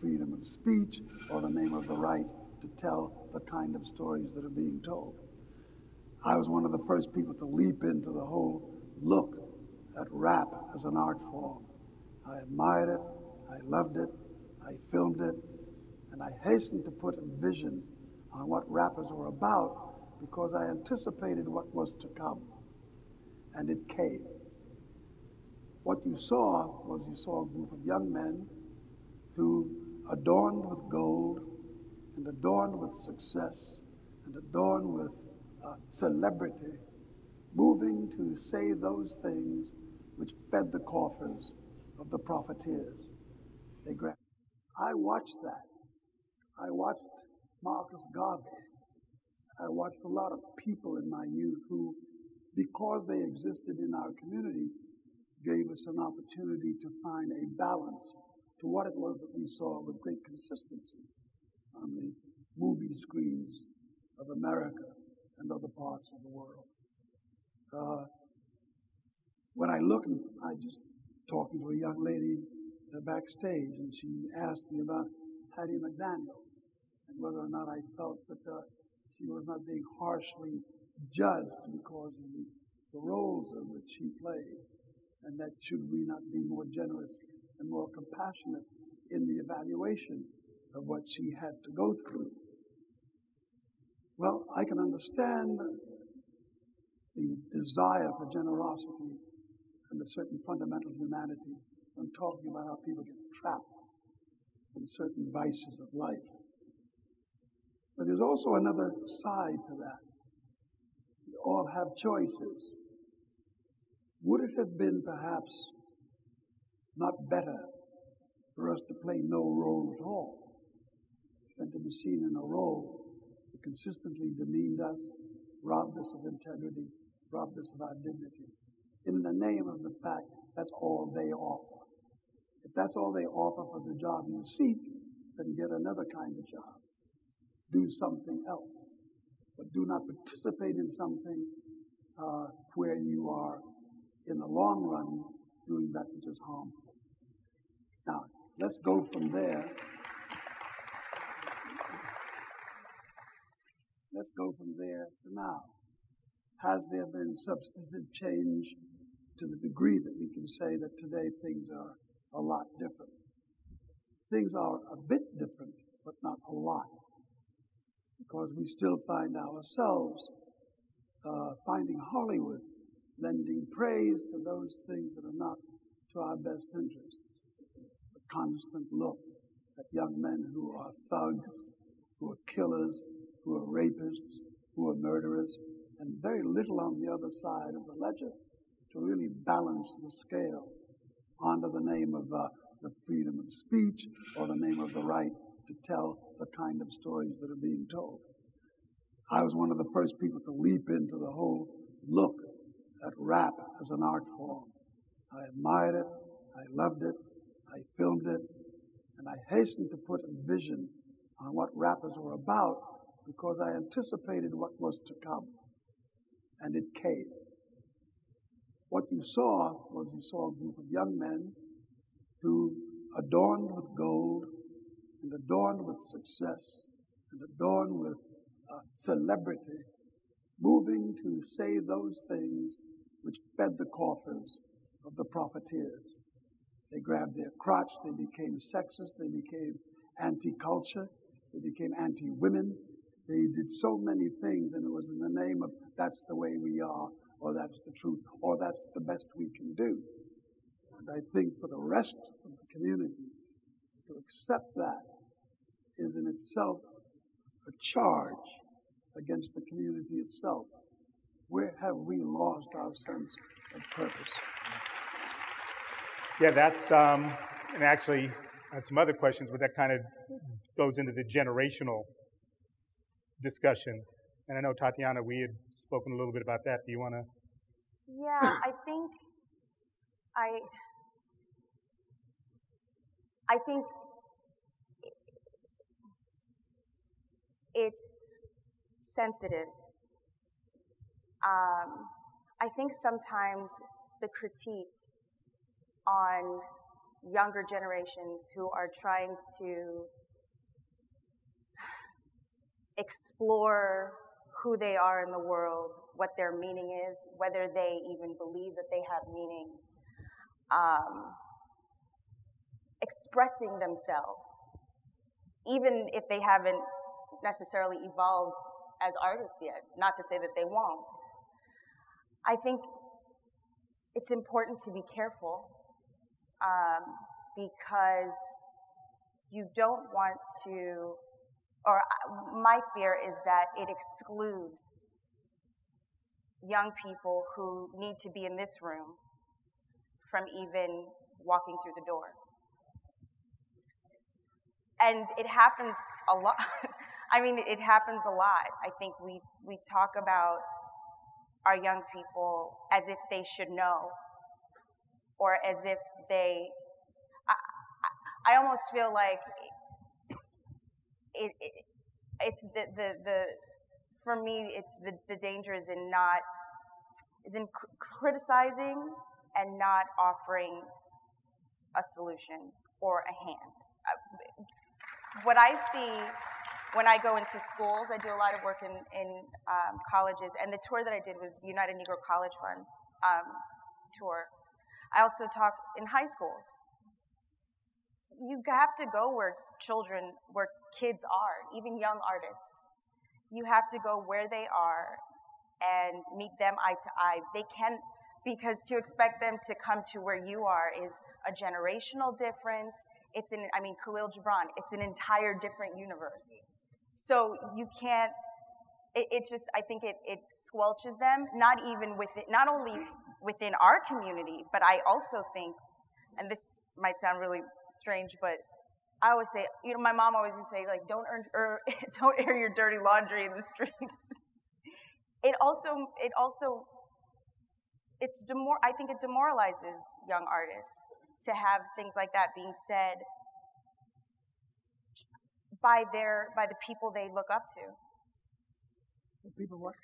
freedom of speech or the name of the right to tell the kind of stories that are being told. I was one of the first people to leap into the whole look at rap as an art form. I admired it, I loved it, I filmed it, and I hastened to put a vision on what rappers were about because I anticipated what was to come, and it came. What you saw was you saw a group of young men who, adorned with gold and adorned with success and adorned with celebrity, moving to say those things which fed the coffers of the profiteers. They grabbed. I watched that. I watched Marcus Garvey. I watched a lot of people in my youth who, because they existed in our community, gave us an opportunity to find a balance to what it was that we saw with great consistency on the movie screens of America and other parts of the world. When I look, I just talking to a young lady backstage, and she asked me about Hattie McDaniel and whether or not I felt that she was not being harshly judged because of the roles in which she played, and that should we not be more generous and more compassionate in the evaluation of what she had to go through. Well, I can understand the desire for generosity and a certain fundamental humanity when talking about how people get trapped in certain vices of life. But there's also another side to that. We all have choices. Would it have been perhaps not better for us to play no role at all than to be seen in a role that consistently demeaned us, robbed us of integrity, robbed us of our dignity, in the name of the fact that's all they offer? If that's all they offer for the job you seek, then get another kind of job. Do something else. But do not participate in something where you are, in the long run, doing that which is harmful. Now, let's go from there. Let's go from there to now. Has there been substantive change to the degree that we can say that today things are a lot different? Things are a bit different, but not a lot, because we still find ourselves finding Hollywood lending praise to those things that are not to our best interest. A constant look at young men who are thugs, who are killers, who are rapists, who are murderers, and very little on the other side of the ledger to really balance the scale under the name of the freedom of speech or the name of the right to tell the kind of stories that are being told. I was one of the first people to leap into the whole look at rap as an art form. I admired it, I loved it, I filmed it, and I hastened to put a vision on what rappers were about because I anticipated what was to come, and it came. What you saw was you saw a group of young men who, adorned with gold and adorned with success and adorned with celebrity, moving to say those things which fed the coffers of the profiteers. They grabbed their crotch, they became sexist, they became anti-culture, they became anti-women. They did so many things, and it was in the name of that's the way we are, or that's the truth, or that's the best we can do. And I think for the rest of the community, to accept that is in itself a charge against the community itself. Where have we lost our sense of purpose? Yeah, that's, and actually, I had some other questions, but that kind of goes into the generational discussion. And I know, Tatyana, we had spoken a little bit about that. Do you want to? Yeah, I think it's sensitive. I think sometimes the critique on younger generations who are trying to explore who they are in the world, what their meaning is, whether they even believe that they have meaning, expressing themselves, even if they haven't necessarily evolved as artists yet, not to say that they won't. I think it's important to be careful because you don't want to, or my fear is that it excludes young people who need to be in this room from even walking through the door. And it happens a lot. I mean, it happens a lot. I think we talk about our young people as if they should know, or as if they, I almost feel like it's the for me, it's the danger is in not, is in criticizing and not offering a solution or a hand. What I see when I go into schools, I do a lot of work in colleges, and the tour that I did was United Negro College Fund tour. I also talk in high schools. You have to go where kids are, even young artists. You have to go where they are and meet them eye to eye. They can't, because to expect them to come to where you are is a generational difference. It's in, I mean, Khalil Gibran, it's an entire different universe. So you can't, it just, I think it squelches them, not only within our community, but I also think, and this might sound really strange, but I always say, you know, my mom always would say, like, don't air your dirty laundry in the streets. I think it demoralizes young artists to have things like that being said by the people they look up to. The people what?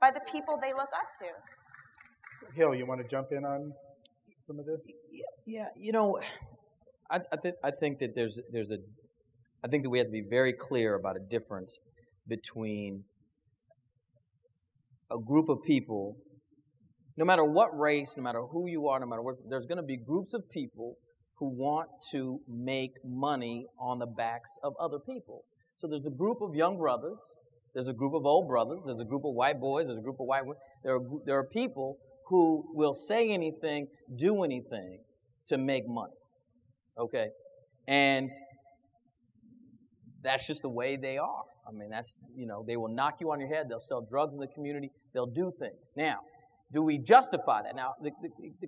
By the people they look up to. Hill, you want to jump in on some of this? Yeah, you know, I think that we have to be very clear about a difference between a group of people, no matter what race, no matter who you are, no matter what, there's going to be groups of people who want to make money on the backs of other people. So there's a group of young brothers, there's a group of old brothers, there's a group of white boys, there's a group of white women. There are people who will say anything, do anything to make money, okay? And that's just the way they are. I mean, that's, you know, they will knock you on your head, they'll sell drugs in the community, they'll do things. Now, do we justify that? Now, the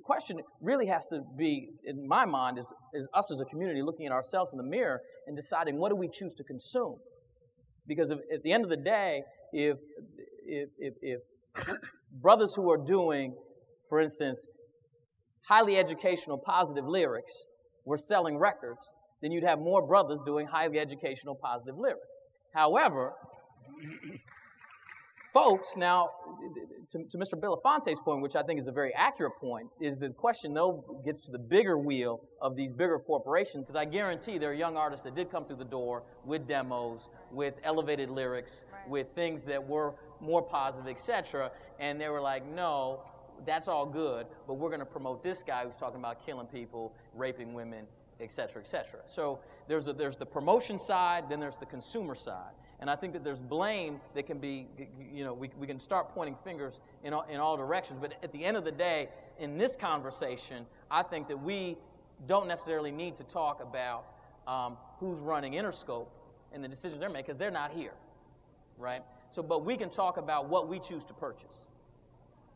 question really has to be, in my mind, is us as a community looking at ourselves in the mirror and deciding what do we choose to consume? Because at the end of the day, if brothers who are doing, for instance, highly educational, positive lyrics were selling records, then you'd have more brothers doing highly educational, positive lyrics. However, folks, now, to Mr. Belafonte's point, which I think is a very accurate point, is the question, though, gets to the bigger wheel of these bigger corporations, because I guarantee there are young artists that did come through the door with demos, with elevated lyrics, right, with things that were more positive, et cetera, and they were like, no, that's all good, but we're going to promote this guy who's talking about killing people, raping women, et cetera, et cetera. So there's the promotion side, then there's the consumer side. And I think that there's blame that can be, you know, we can start pointing fingers in all directions. But at the end of the day, in this conversation, I think that we don't necessarily need to talk about who's running Interscope and the decisions they're making, because they're not here, right? So, but we can talk about what we choose to purchase.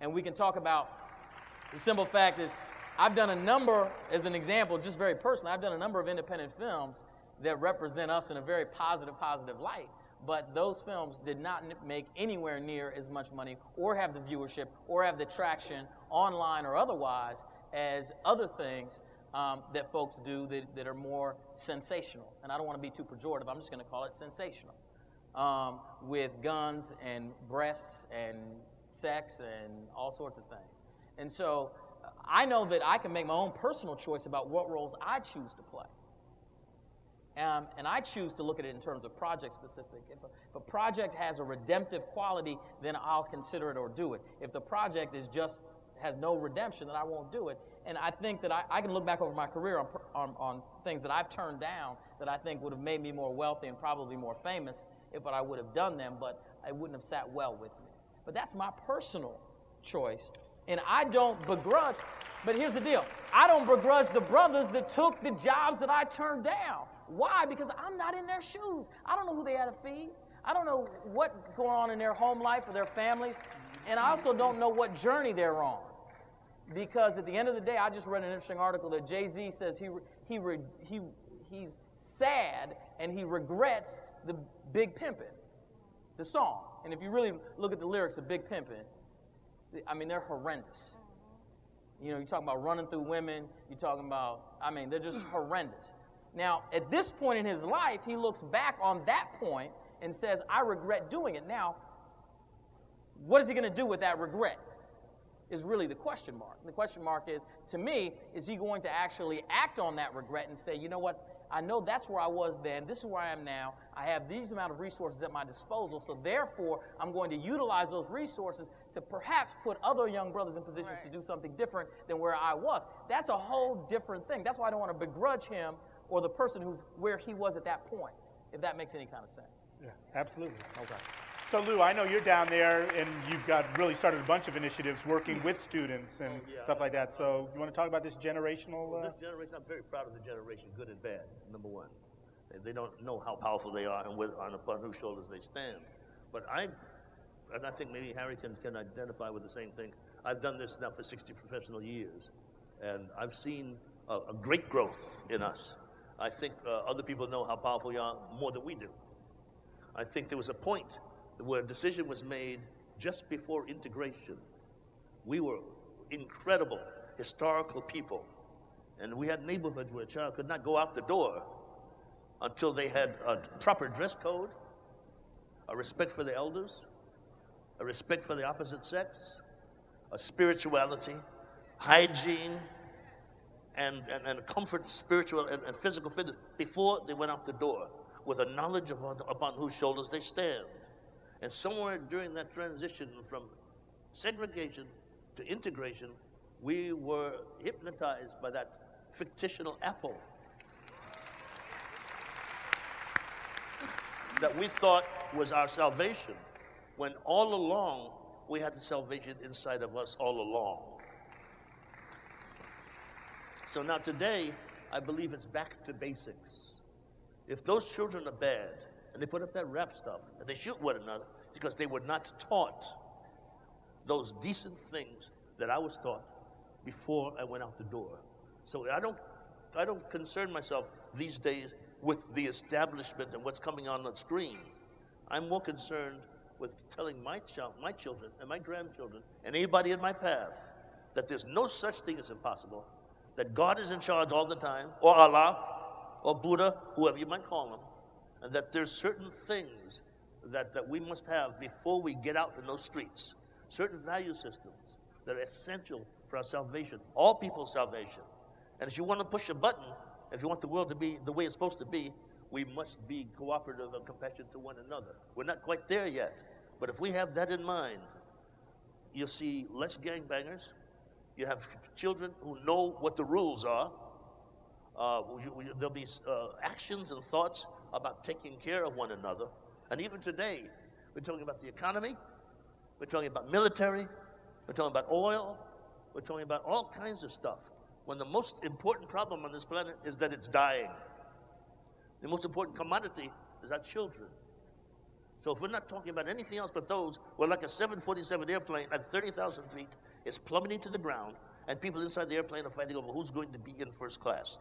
And we can talk about the simple fact that I've done a number, as an example, just very personally, I've done a number of independent films that represent us in a very positive light. But those films did not make anywhere near as much money or have the viewership or have the traction online or otherwise as other things that folks do that are more sensational. And I don't want to be too pejorative. I'm just going to call it sensational, with guns and breasts and sex and all sorts of things. And so I know that I can make my own personal choice about what roles I choose to play. And I choose to look at it in terms of project specific. If a project has a redemptive quality, then I'll consider it or do it. If the project is just has no redemption, then I won't do it. And I think that I can look back over my career on things that I've turned down that I think would have made me more wealthy and probably more famous if I would have done them, but it wouldn't have sat well with me. But that's my personal choice. And I don't begrudge, but here's the deal. I don't begrudge the brothers that took the jobs that I turned down. Why? Because I'm not in their shoes. I don't know who they had to feed. I don't know what's going on in their home life or their families. And I also don't know what journey they're on. Because at the end of the day, I just read an interesting article that Jay-Z says he's sad and he regrets the Big Pimpin', the song. And if you really look at the lyrics of Big Pimpin', I mean, they're horrendous. You know, you're talking about running through women. You're talking about, I mean, they're just horrendous. Now, at this point in his life, he looks back on that point and says, I regret doing it. Now, what is he going to do with that regret is really the question mark. The question mark is, to me, is he going to actually act on that regret and say, you know what, I know that's where I was then, this is where I am now, I have these amount of resources at my disposal, so therefore I'm going to utilize those resources to perhaps put other young brothers in positions to do something different than where I was. That's a whole different thing. That's why I don't want to begrudge him or the person who's where he was at that point, if that makes any kind of sense. Yeah, absolutely. Okay. So Lou, I know you're down there and you've got really started a bunch of initiatives working with students and stuff like that. So you want to talk about this generational? Well, this generation, I'm very proud of the generation, good and bad, number one. They don't know how powerful they are and upon whose shoulders they stand. But I think maybe Harry can identify with the same thing. I've done this now for 60 professional years and I've seen a great growth in us. I think other people know how powerful we are more than we do. I think there was a point where a decision was made just before integration. We were incredible, historical people. And we had neighborhoods where a child could not go out the door until they had a proper dress code, a respect for the elders, a respect for the opposite sex, a spirituality, hygiene, and comfort, spiritual and physical fitness before they went out the door with a knowledge upon whose shoulders they stand. And somewhere during that transition from segregation to integration, we were hypnotized by that fictional apple that we thought was our salvation, when all along we had the salvation inside of us all along. So now today, I believe it's back to basics. If those children are bad, and they put up that rap stuff, and they shoot one another, because they were not taught those decent things that I was taught before I went out the door. So I don't concern myself these days with the establishment and what's coming on the screen. I'm more concerned with telling my children and my grandchildren and anybody in my path that there's no such thing as impossible, that God is in charge all the time, or Allah, or Buddha, whoever you might call him, and that there's certain things that we must have before we get out in those streets, certain value systems that are essential for our salvation, all people's salvation. And if you want to push a button, if you want the world to be the way it's supposed to be, we must be cooperative and compassionate to one another. We're not quite there yet, but if we have that in mind, you'll see less gangbangers, you have children who know what the rules are, there'll be actions and thoughts about taking care of one another. And even today, we're talking about the economy, we're talking about military, we're talking about oil, we're talking about all kinds of stuff, when the most important problem on this planet is that it's dying. The most important commodity is our children. So if we're not talking about anything else but those, we're like a 747 airplane at 30,000 feet, it's plummeting to the ground, and people inside the airplane are fighting over who's going to be in first class.